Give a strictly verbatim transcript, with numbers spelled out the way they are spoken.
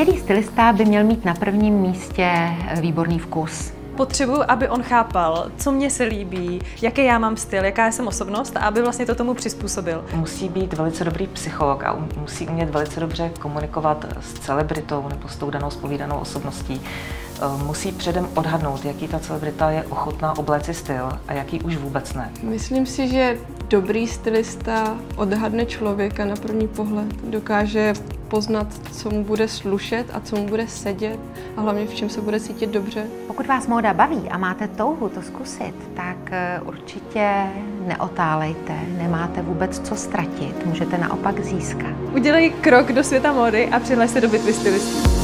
Skvělý stylista by měl mít na prvním místě výborný vkus. Potřebuju, aby on chápal, co mně se líbí, jaký já mám styl, jaká jsem osobnost a aby vlastně to tomu přizpůsobil. Musí být velice dobrý psycholog a musí umět velice dobře komunikovat s celebritou nebo s tou danou zpovídanou osobností. Musí předem odhadnout, jaký ta celebrita je ochotná obléci styl a jaký už vůbec ne. Myslím si, že dobrý stylista odhadne člověka na první pohled, dokáže poznat, co mu bude slušet a co mu bude sedět a hlavně v čem se bude cítit dobře. Pokud vás móda baví a máte touhu to zkusit, tak určitě neotálejte, nemáte vůbec co ztratit, můžete naopak získat. Udělej krok do světa módy a přihlaš se do bitvy stylistů.